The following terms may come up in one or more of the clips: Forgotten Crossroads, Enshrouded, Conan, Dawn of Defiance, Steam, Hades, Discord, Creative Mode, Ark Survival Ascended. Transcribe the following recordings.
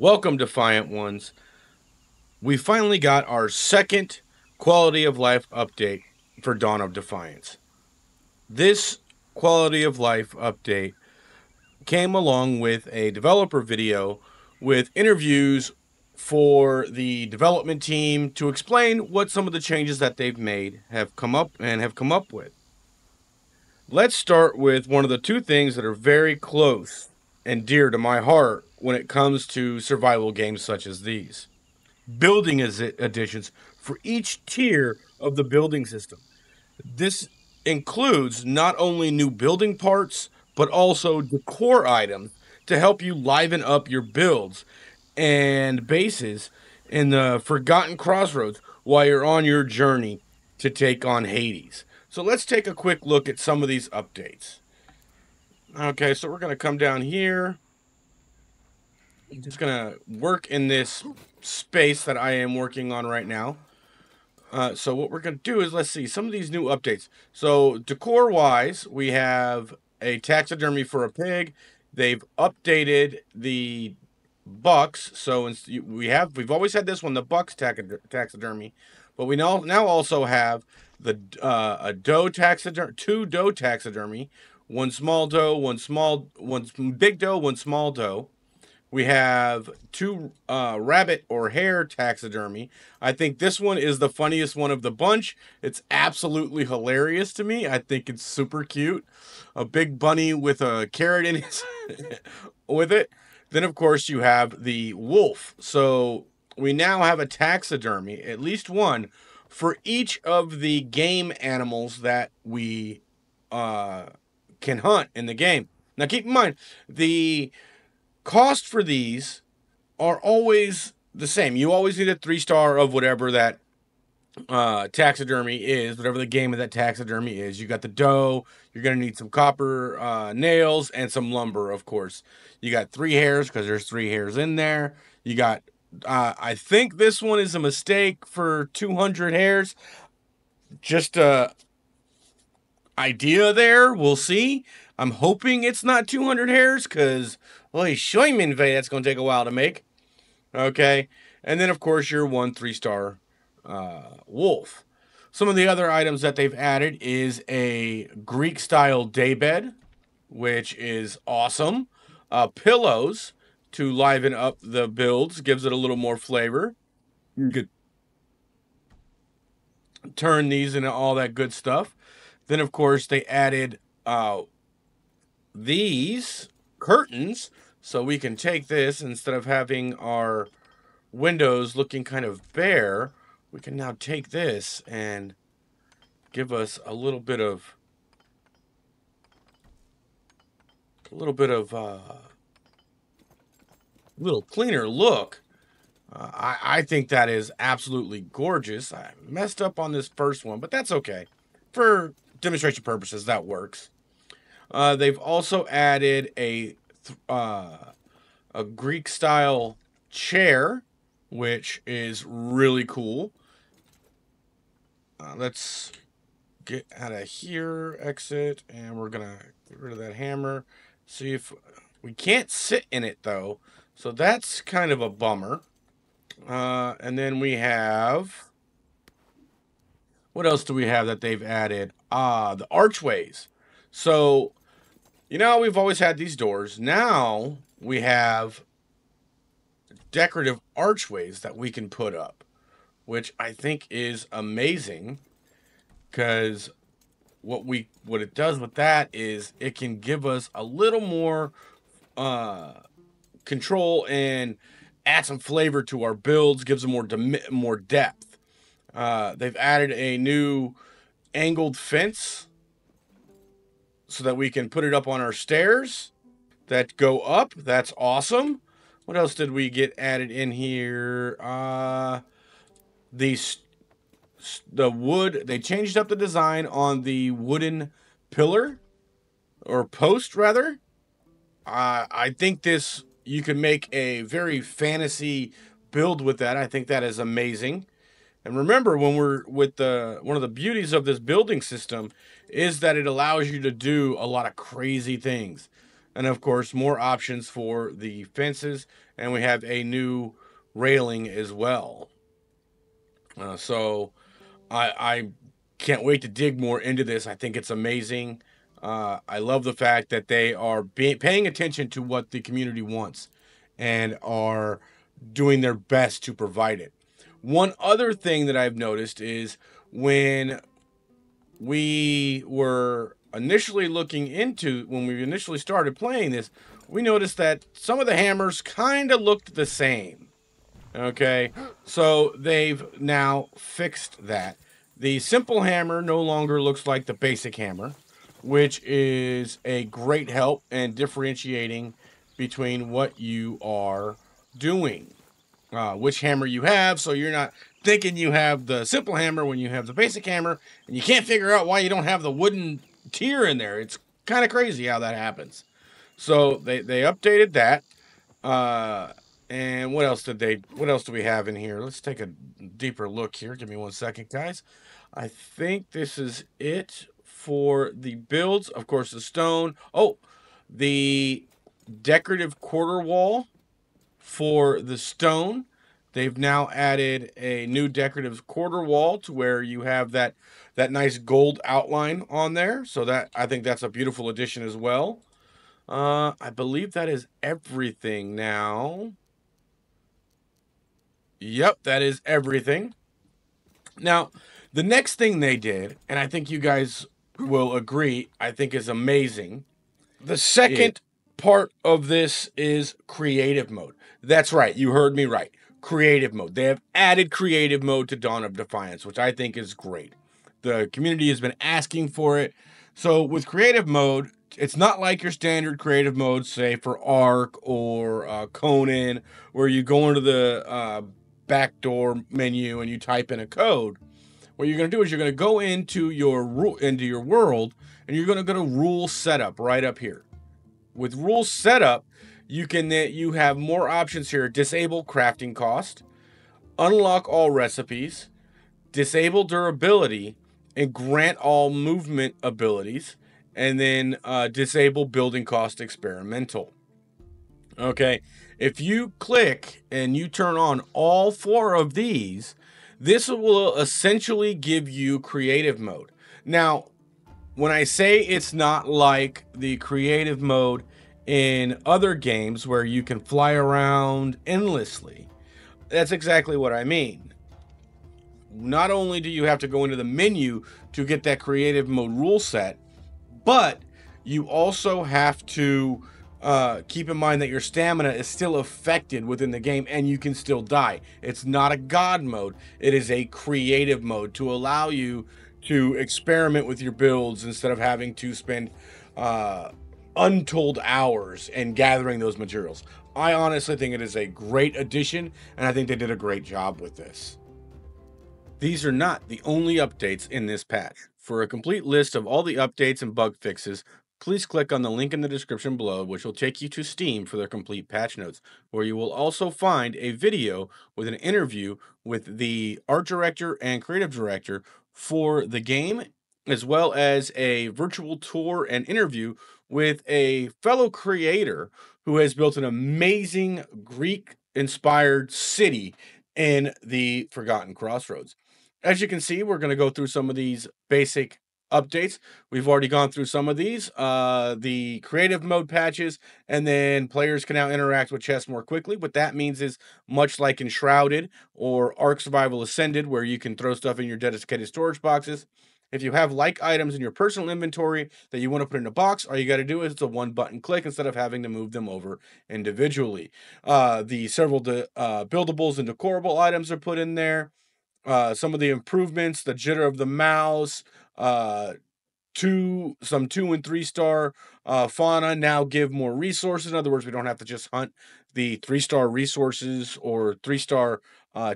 Welcome, Defiant Ones. We finally got our second quality of life update for Dawn of Defiance. This quality of life update came along with a developer video with interviews for the development team to explain what some of the changes that they've made have come up with. Let's start with one of the two things that are very close and dear to my heart when it comes to survival games such as these. Building additions for each tier of the building system. This includes not only new building parts, but also decor items to help you liven up your builds and bases in the Forgotten Crossroads while you're on your journey to take on Hades. So let's take a quick look at some of these updates. Okay, so we're going to come down here. I'm just going to work in this space that I am working on right now. So what we're going to do is, let's see, some of these new updates. So decor-wise, we have a taxidermy for a pig. They've updated the bucks. So we've always had this one, the bucks taxidermy. But we now also have the two doe taxidermy, one big doe, one small doe. We have two rabbit or hare taxidermy. I think this one is the funniest one of the bunch. It's absolutely hilarious to me. I think it's super cute. A big bunny with a carrot in his with it. Then, of course, you have the wolf. So we now have a taxidermy, at least one, for each of the game animals that we can hunt in the game. Now, keep in mind, the cost for these are always the same. You always need a 3-star of whatever that taxidermy is, whatever the game of that taxidermy is. You got the doe, you're going to need some copper nails and some lumber, of course. You got 3 hairs because there's 3 hairs in there. You got, I think this one is a mistake for 200 hairs. Just an idea there. We'll see. I'm hoping it's not 200 hairs because, holy Scheumann, that's going to take a while to make. Okay. And then, of course, your 1 3-star wolf. Some of the other items that they've added is a Greek-style daybed, which is awesome. Pillows to liven up the builds, gives it a little more flavor. You could turn these into all that good stuff. Then, of course, they added these curtains, so we can take this, instead of having our windows looking kind of bare, we can now take this and give us a little bit of little cleaner look. I think that is absolutely gorgeous. I messed up on this first one, but that's okay. For demonstration purposes, that works. They've also added a Greek-style chair, which is really cool. Let's get out of here, exit, and we're going to get rid of that hammer. See if we can't sit in it, though, so that's kind of a bummer. And then we have, what else do we have that they've added? The archways. So, you know, we've always had these doors. Now we have decorative archways that we can put up, which I think is amazing, because what it does with that is it can give us a little more control and add some flavor to our builds, gives them more depth. They've added a new angled fence so that we can put it up on our stairs that go up. That's awesome. What else did we get added in here? The wood, they changed up the design on the wooden pillar, or post rather. I think this, you can make a very fantasy build with that. I think that is amazing. And remember, when we're with one of the beauties of this building system is that it allows you to do a lot of crazy things. And of course, more options for the fences, and we have a new railing as well. So I can't wait to dig more into this. I think it's amazing. I love the fact that they are paying attention to what the community wants and are doing their best to provide it. One other thing that I've noticed is when we were initially looking into, when we initially started playing this, we noticed that some of the hammers kind of looked the same. Okay, so they've now fixed that. The simple hammer no longer looks like the basic hammer, which is a great help in differentiating between what you are doing, which hammer you have, so you're not thinking you have the simple hammer when you have the basic hammer, and you can't figure out why you don't have the wooden tier in there. It's kind of crazy how that happens. So they updated that. And what else did they? What else do we have in here? Let's take a deeper look here. Give me one second, guys. I think this is it for the builds. Of course, the stone. Oh, the decorative quarter wall for the stone. They've now added a new decorative quarter wall to where you have that nice gold outline on there. So that, I think that's a beautiful addition as well. I believe that is everything now. Yep, that is everything. Now, the next thing they did, and I think you guys will agree, I think is amazing. The second part of this is creative mode. That's right. You heard me right. Creative mode. They have added creative mode to Dawn of Defiance, which I think is great. The community has been asking for it. So with creative mode, it's not like your standard creative mode, say for Ark or Conan, where you go into the backdoor menu and you type in a code. What you're going to do is you're going to go into your world, and you're going to go to rule setup right up here. With rule setup, you have more options here. Disable crafting cost, unlock all recipes, disable durability, and grant all movement abilities, and then disable building cost experimental. Okay, if you click and you turn on all four of these, this will essentially give you creative mode. Now, when I say it's not like the creative mode in other games where you can fly around endlessly, that's exactly what I mean. Not only do you have to go into the menu to get that creative mode rule set, but you also have to keep in mind that your stamina is still affected within the game, and you can still die. It's not a god mode. It is a creative mode to allow you to experiment with your builds instead of having to spend untold hours and gathering those materials. I honestly think it is a great addition, and I think they did a great job with this. These are not the only updates in this patch. For a complete list of all the updates and bug fixes, please click on the link in the description below, which will take you to Steam for their complete patch notes, where you will also find a video with an interview with the art director and creative director for the game, as well as a virtual tour and interview with a fellow creator who has built an amazing Greek-inspired city in the Forgotten Crossroads. As you can see, we're going to go through some of these basic updates. We've already gone through some of these, the creative mode patches, and then players can now interact with chests more quickly. What that means is, much like Enshrouded or Ark Survival Ascended, where you can throw stuff in your dedicated storage boxes, if you have like items in your personal inventory that you want to put in a box, all you got to do is it's a one button click instead of having to move them over individually. The several buildables and decorable items are put in there. Some of the improvements, the jitter of the mouse, some 2- and 3-star fauna now give more resources. In other words, we don't have to just hunt the 3-star resources or 3-star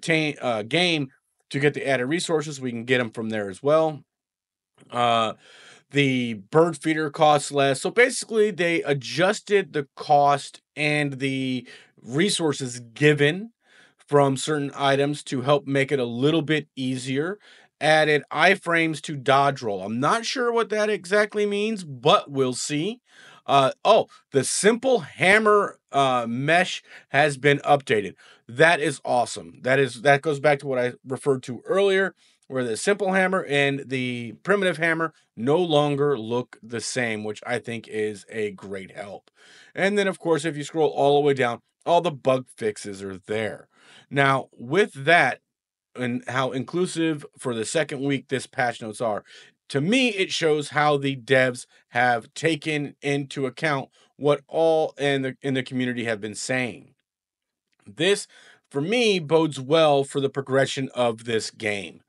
game to get the added resources. We can get them from there as well. The bird feeder costs less. So basically, they adjusted the cost and the resources given from certain items to help make it a little bit easier. Added iframes to dodge roll. I'm not sure what that exactly means, but we'll see. The simple hammer mesh has been updated. That is awesome. That goes back to what I referred to earlier, where the simple hammer and the primitive hammer no longer look the same, which I think is a great help. And then, of course, if you scroll all the way down, all the bug fixes are there. Now, with that and how inclusive for the second week this patch notes are, to me, it shows how the devs have taken into account what all in the community have been saying. This, for me, bodes well for the progression of this game.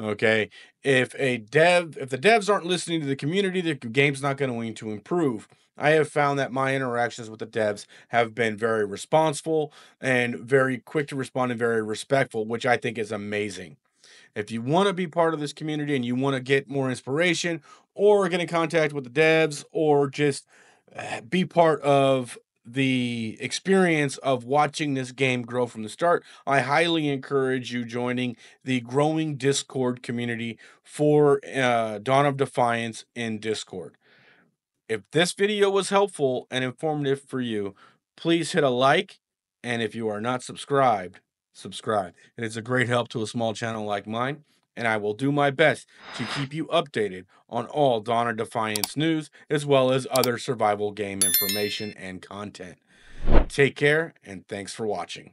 Okay, if the devs aren't listening to the community, the game's not going to improve. I have found that my interactions with the devs have been very responsible and very quick to respond and very respectful, which I think is amazing. If you want to be part of this community and you want to get more inspiration or get in contact with the devs or just be part of the experience of watching this game grow from the start, I highly encourage you joining the growing Discord community for Dawn of Defiance in Discord. If this video was helpful and informative for you, please hit a like, and if you are not subscribed, subscribe. It is a great help to a small channel like mine, and I will do my best to keep you updated on all Dawn of Defiance news, as well as other survival game information and content. Take care, and thanks for watching.